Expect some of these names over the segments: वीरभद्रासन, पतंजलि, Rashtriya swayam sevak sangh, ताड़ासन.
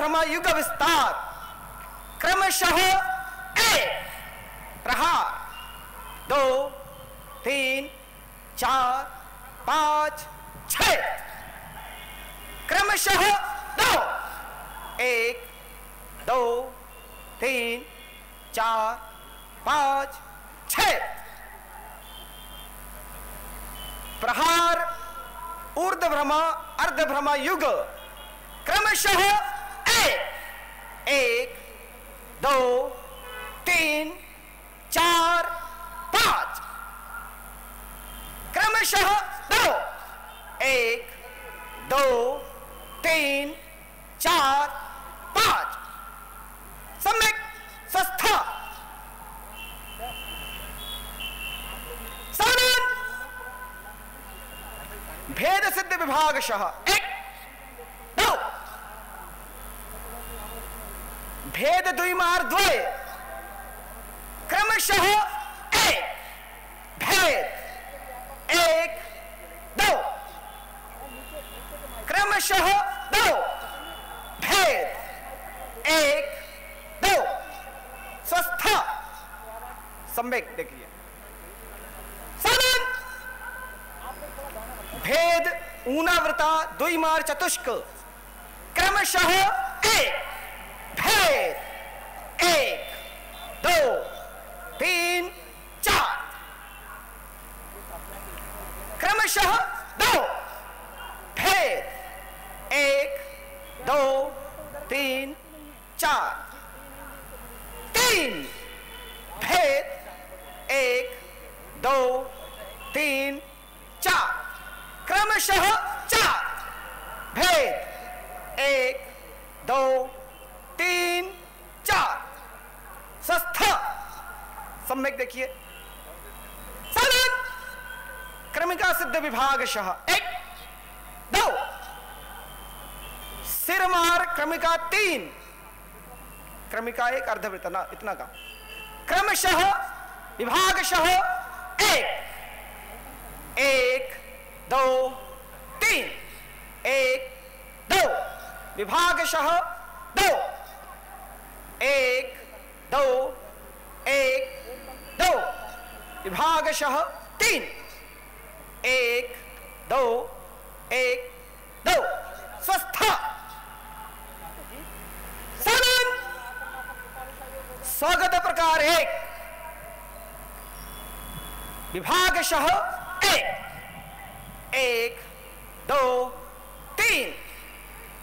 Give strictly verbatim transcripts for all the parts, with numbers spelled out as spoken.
भ्रमा युग विस्तार क्रमशः एक प्रहार दो तीन चार पांच छह क्रमशः दो एक दो तीन चार पांच छह प्रहार ऊर्ध भ्रमा अर्ध भ्रमा युग क्रमशः एक एक दो तीन चार पांच क्रमशः दो एक दो तीन चार पांच सम्यक स्वस्था साधन भेद सिद्ध विभागशः एक दो भेद द्विमार द्वे क्रमशः एक भेद एक दो क्रमशः दो भेद एक दो स्वस्थ सम्यक देखिए भेद ऊनावृता द्विमार चतुष्क क्रमशः एक भेद एक दो तीन चार क्रमशः दो भेद एक दो तीन चार तीन भेद एक दो तीन चार क्रमशः चार भेद एक दो तीन चार स्वस्थ सम्यक देखिए साधन क्रमिका सिद्ध विभागशः एक दो सिरमार क्रमिका तीन क्रमिका एक अर्धवृत्त ना इतना का क्रमशः विभागशः एक एक दो तीन एक दो विभागशः दो एक दो एक दो विभागशः तीन एक दो एक दो स्वस्थ साधन स्वागत प्रकार एक विभागशः एक एक दो तीन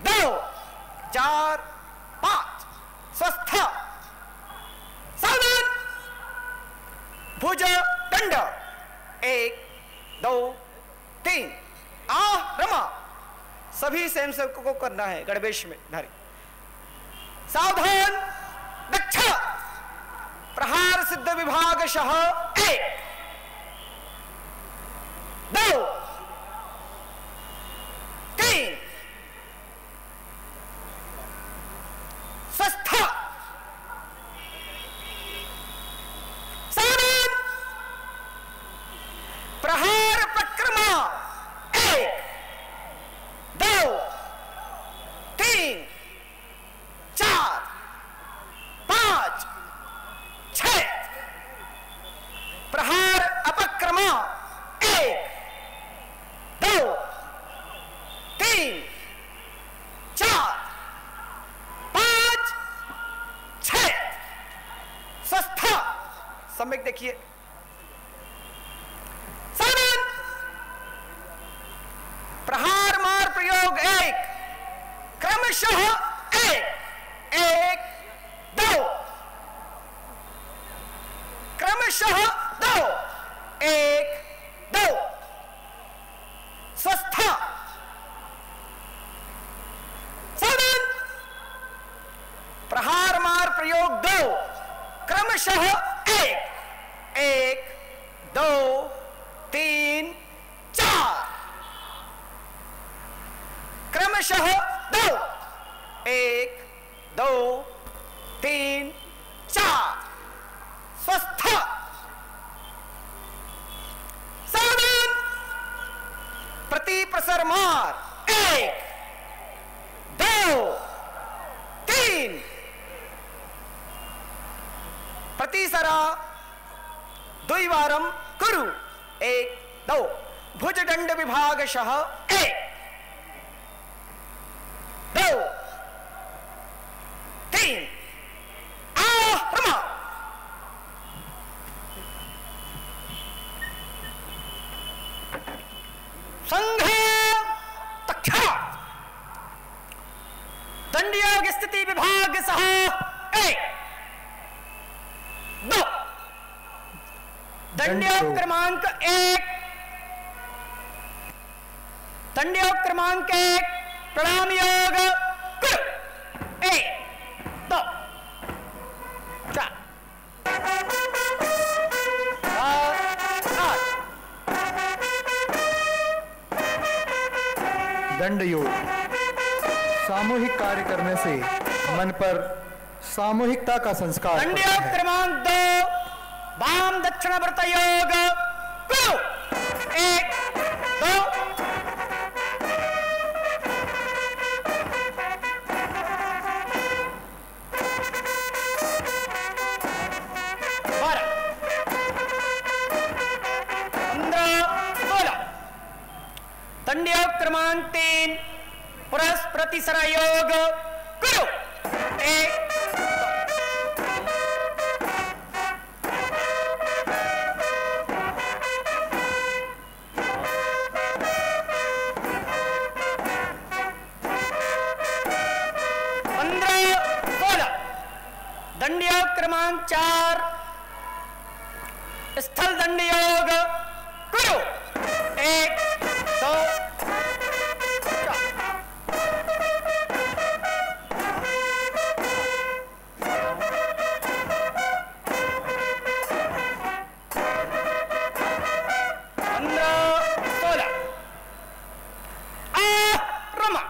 दो चार पांच स्वस्थ साधन भुज दंड एक दो तीन आ रमा सभी स्वयंसेवकों को करना है गणवेश में धारी सावधान दक्ष प्रहार सिद्ध विभागशः एक दो तीन स्वस्थ साधन प्रहार प्रक्रमा एक दो तीन चार पांच छह प्रहार अपक्रमा एक दो तीन चार पांच छह स्वस्थ सम्यक देखिए साधन प्रहार मार प्रयोग एक क्रमशः एक एक दो क्रमशः दो एक दो स्वस्थ साधन प्रहार मार प्रयोग दो क्रमशः एक एक दो तीन चार क्रमशः दो एक दो तीन चार स्वस्थ साधन प्रति प्रसर मार एक दो आमीन। प्रतिसरा द्विवारं कुरु। एक दो भुजदंड विभागशः। एक दो तीन आहम। संघे तक्षरा दंडयोग स्थिति विभाग सह। एक दो दंडयोग क्रमांक एक। दंडयोग क्रमांक एक प्रणाम योग कुरु। एक दो चार दंड योग। सामूहिक कार्य करने से मन पर सामूहिकता का संस्कार। दंडयोग क्रमांक दो वाम दक्षिणावर्त योग कुरु। एक दो बारह पंद्रह सोलह। दंडयोग क्रमांक तीन पुरस प्रतिसरा योग कुरु। एक क्रमांक चार स्थल दंड योग कुरु। एक दो चार पंद्रह सोलह आरमा।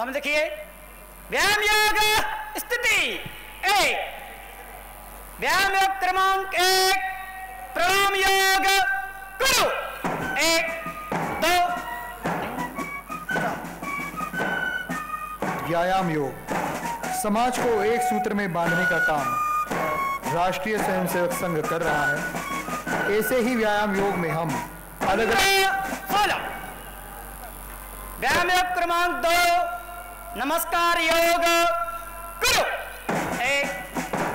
हम देखिए व्यायाम योग स्थिति। एक व्यायाम योग क्रमांक एक प्रणाम योग कुरु। एक दो व्यायाम योग। समाज को एक सूत्र में बांधने का काम राष्ट्रीय स्वयंसेवक संघ कर रहा है। ऐसे ही व्यायाम योग में हम अलग सोलह। व्यायाम योग क्रमांक दो नमस्कार योग कुरु। एक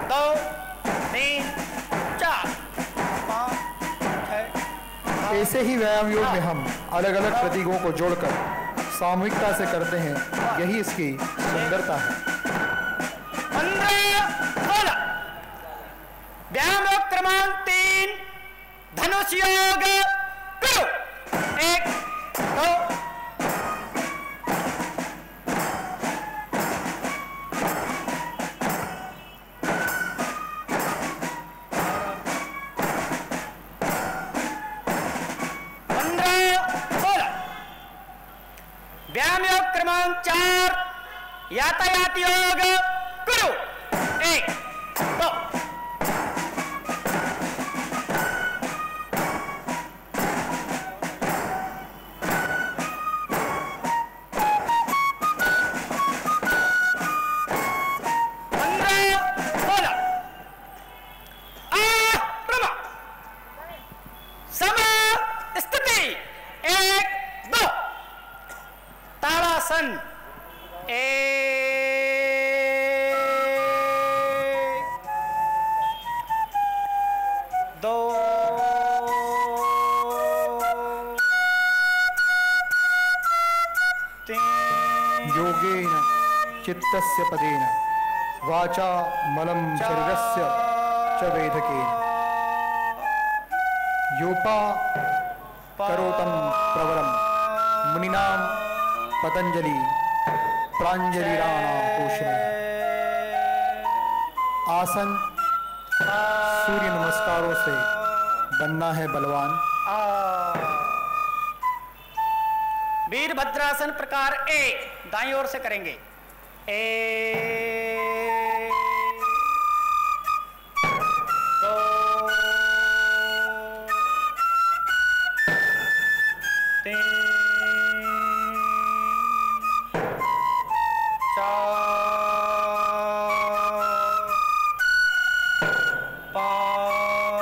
दो तीन चार पाँच छः। ऐसे ही व्यायाम योग में हम अलग अलग प्रतीकों को जोड़कर सामूहिकता से करते हैं, यही इसकी सुंदरता है। पंद्रह सोलह व्यायाम योग क्रमांक तीन धनुष योग कुरु। एक दो चार यातायात योग कुरु। एक दो पंद्रह सोलह आक्रम सम स्थिति। एक दो ताड़ासन। एक दो तीन योगेन चित्तस्य पदेन वाचा मलं शरीरस्य च वेधकेन योपा करोतं प्रवरं मुनिनां पतंजलि प्रांजलि राणा पोषण। आसन सूर्य नमस्कारों से बनना है बलवान। वीरभद्रासन प्रकार एक दाईं ओर से करेंगे। एक दो तीन नमस्कार।